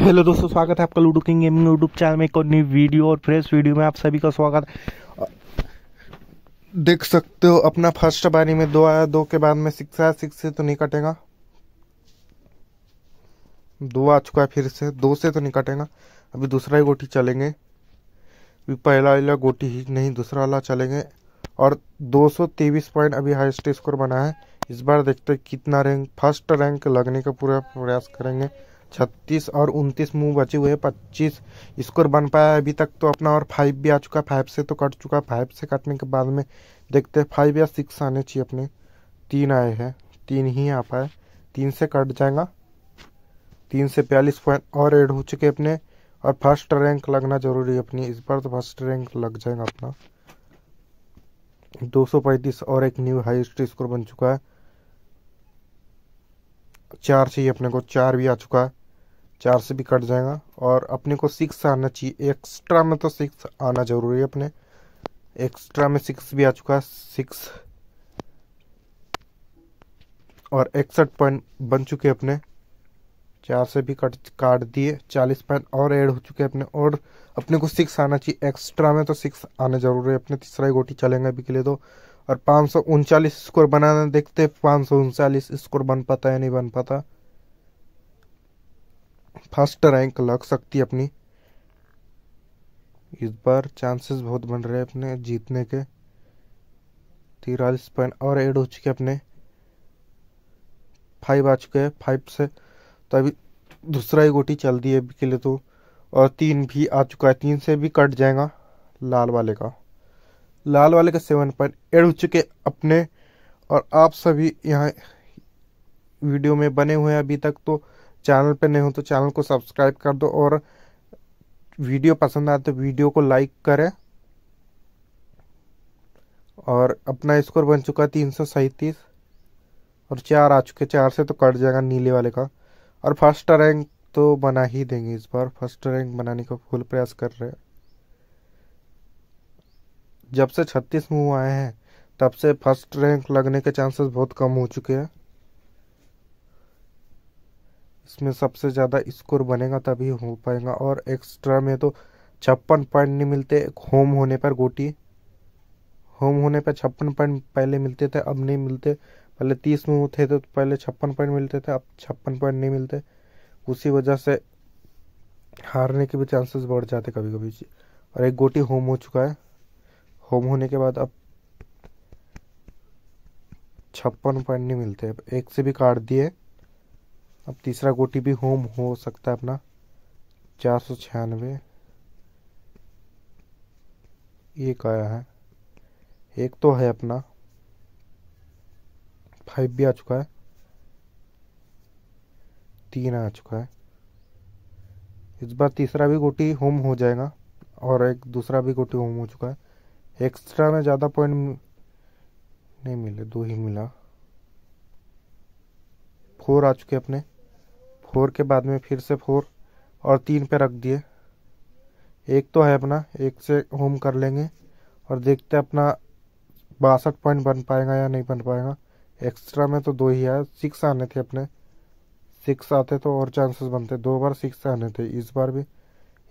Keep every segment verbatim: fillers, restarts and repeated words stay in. Hello दोस्तों, स्वागत है आपका लुडोकिंग गेमिंग यूट्यूब चैनल में एक और नई वीडियो और फ्रेश वीडियो में आप सभी का स्वागत है। देख सकते हो अपना फर्स्ट बारी में दो आया, दो के बाद में सिक्स आया, सिक्स से तो नहीं कटेगा, दो आ चुका है, फिर से दो से तो नहीं कटेगा। अभी दूसरा ही गोटी चलेंगे, अभी पहला वाला गोटी ही नहीं दूसरा वाला चलेंगे। और दो सौ तेईस पॉइंट अभी हाईएस्ट स्कोर बना है। इस बार देखते कितना रैंक, फर्स्ट रैंक लगने का पूरा प्रयास करेंगे। छत्तीस और उनतीस मूव बचे हुए हैं, पच्चीस स्कोर बन पाया अभी तक तो अपना। और फाइव भी आ चुका है, फाइव से तो कट चुका है। फाइव से कटने के बाद में देखते हैं फाइव या सिक्स आने चाहिए अपने। तीन आए हैं, तीन ही आ पाए, तीन से कट जाएगा। तीन से बयालीस पॉइंट और एड हो चुके अपने। और फर्स्ट रैंक लगना जरूरी है अपनी, इस बार तो फर्स्ट रैंक लग जाएगा अपना। दो सौ पैंतीस और एक न्यू हाईएस्ट स्कोर बन चुका है। चार चाहिए अपने को, चार भी आ चुका है, चार से भी कट जाएगा। और अपने को सिक्स आना चाहिए एक्स्ट्रा में, तो सिक्स आना जरूरी है अपने। एक्स्ट्रा में सिक्स भी आ चुका है, सिक्स और इकसठ पॉइंट बन चुके अपने। चार से भी कट काट दिए, चालीस पॉइंट और ऐड हो चुके अपने। और अपने को सिक्स आना चाहिए एक्स्ट्रा में, तो सिक्स आना जरूरी है अपने। तीसरा ही गोटी चलेंगे अभी के लिए तो। और पाँच सौ उनचालीस स्कोर बनाना, देखते पाँच सौ उनचालीस स्कोर बन पाता है या नहीं बन पाता। फर्स्ट रैंक लग सकती है अपनी, इस बार चांसेस बहुत बन रहे हैं अपने जीतने के। तिरालीस पॉइंट और ऐड हो चुके अपने, फाइव आ चुके हैं, फाइव से तो अभी दूसरा ही गोटी चल दी है अभी के लिए तो। और तीन भी आ चुका है, तीन से भी कट जाएगा। लाल वाले का लाल वाले का सेवन पॉइंट ऐड हो चुके अपने। और आप सभी यहाँ वीडियो में बने हुए हैं अभी तक तो, चैनल पे नहीं हो तो चैनल को सब्सक्राइब कर दो। और वीडियो पसंद आए तो वीडियो को लाइक करें। और अपना स्कोर बन चुका है तीन सौ सैंतीस और चार आ चुके, चार से तो कट जाएगा नीले वाले का। और फर्स्ट रैंक तो बना ही देंगे इस बार, फर्स्ट रैंक बनाने का फुल प्रयास कर रहे हैं। जब से छत्तीस मूव आए हैं तब से फर्स्ट रैंक लगने के चांसेस बहुत कम हो चुके हैं। इसमें सबसे ज़्यादा स्कोर बनेगा तभी हो पाएगा। और एक्स्ट्रा में तो छप्पन पॉइंट नहीं मिलते, होम होने पर गोटी होम होने पर छप्पन पॉइंट पहले मिलते थे, अब नहीं मिलते। पहले तीस मूव थे तो पहले छप्पन पॉइंट मिलते थे, अब छप्पन पॉइंट नहीं मिलते। उसी वजह से हारने के भी चांसेस बढ़ जाते कभी कभी। और एक गोटी होम हो चुका है, होम होने के बाद अब छप्पन पॉइंट नहीं मिलते, अब एक से भी काट दिए। अब तीसरा गोटी भी होम हो सकता है अपना। चार सौ छियानवे एक आया है, एक तो है अपना। फाइव भी आ चुका है, तीन आ चुका है। इस बार तीसरा भी गोटी होम हो जाएगा। और एक दूसरा भी गोटी होम हो चुका है। एक्स्ट्रा में ज़्यादा पॉइंट नहीं मिले, दो ही मिला। फोर आ चुके अपने, फोर के बाद में फिर से फोर और तीन पे रख दिए। एक तो है अपना, एक से होम कर लेंगे। और देखते हैं अपना बासठ पॉइंट बन पाएगा या नहीं बन पाएगा। एक्स्ट्रा में तो दो ही आया, सिक्स आने थे अपने। सिक्स आते तो और चांसेस बनते, दो बार सिक्स आने थे, इस बार भी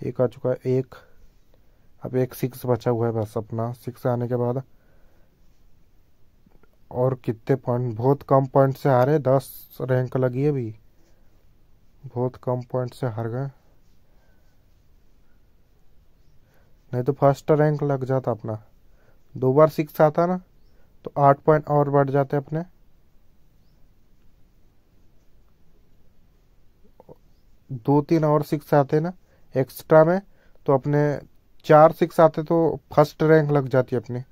एक आ चुका है, एक। अब एक सिक्स बचा हुआ है बस अपना सिक्स आने के बाद। और कितने पॉइंट, बहुत कम पॉइंट से हारे, दस रैंक लगी है अभी, बहुत कम पॉइंट से हार गए। नहीं तो फर्स्ट रैंक लग जाता अपना। दो बार सिक्स आता ना तो आठ पॉइंट और बढ़ जाते अपने। दो तीन और सिक्स आते ना एक्स्ट्रा में तो अपने, चार सिक्स आते तो फर्स्ट रैंक लग जाती अपनी।